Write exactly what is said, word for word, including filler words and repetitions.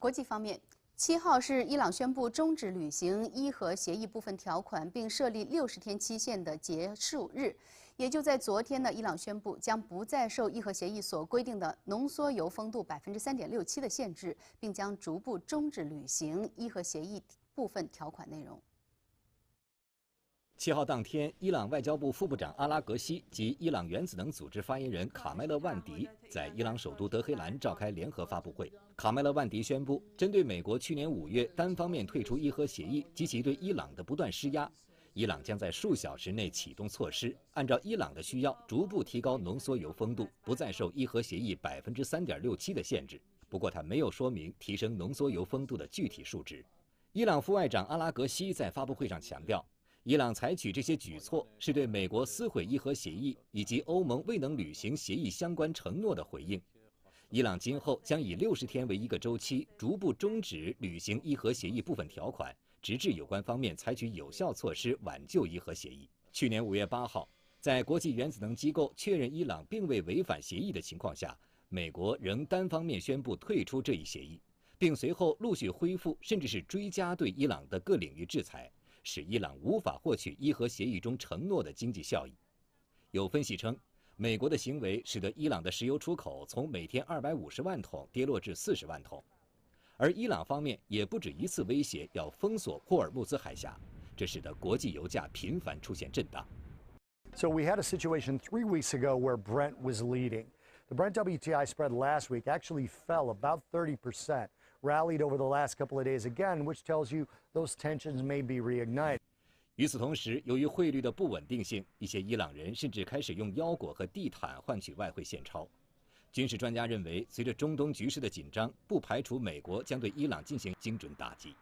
国际方面，七号是伊朗宣布终止履行伊核协议部分条款，并设立六十天期限的结束日。也就在昨天呢，伊朗宣布将不再受伊核协议所规定的浓缩铀丰度百分之三点六七的限制，并将逐步终止履行伊核协议部分条款内容。 七号当天，伊朗外交部副部长阿拉格西及伊朗原子能组织发言人卡麦勒万迪在伊朗首都德黑兰召开联合发布会。卡麦勒万迪宣布，针对美国去年五月单方面退出伊核协议及其对伊朗的不断施压，伊朗将在数小时内启动措施，按照伊朗的需要逐步提高浓缩铀丰度，不再受伊核协议百分之三点六七的限制。不过，他没有说明提升浓缩铀丰度的具体数值。伊朗副外长阿拉格西在发布会上强调。 伊朗采取这些举措是对美国撕毁伊核协议以及欧盟未能履行协议相关承诺的回应。伊朗今后将以六十天为一个周期，逐步终止履行伊核协议部分条款，直至有关方面采取有效措施挽救伊核协议。去年五月八号，在国际原子能机构确认伊朗并未违反协议的情况下，美国仍单方面宣布退出这一协议，并随后陆续恢复甚至是追加对伊朗的各领域制裁。 使伊朗无法获取伊核协议中承诺的经济效益。有分析称，美国的行为使得伊朗的石油出口从每天二百五十万桶跌落至四十万桶，而伊朗方面也不止一次威胁要封锁霍尔木兹海峡，这使得国际油价频繁出现震荡。So we had a situation three weeks ago where Brent was leading. The Brent W T I spread last week actually fell about thirty percent. Rallied over the last couple of days again, which tells you those tensions may be reignited. 与此同时，由于汇率的不稳定性，一些伊朗人甚至开始用腰果和地毯换取外汇现钞。军事专家认为，随着中东局势的紧张，不排除美国将对伊朗进行精准打击。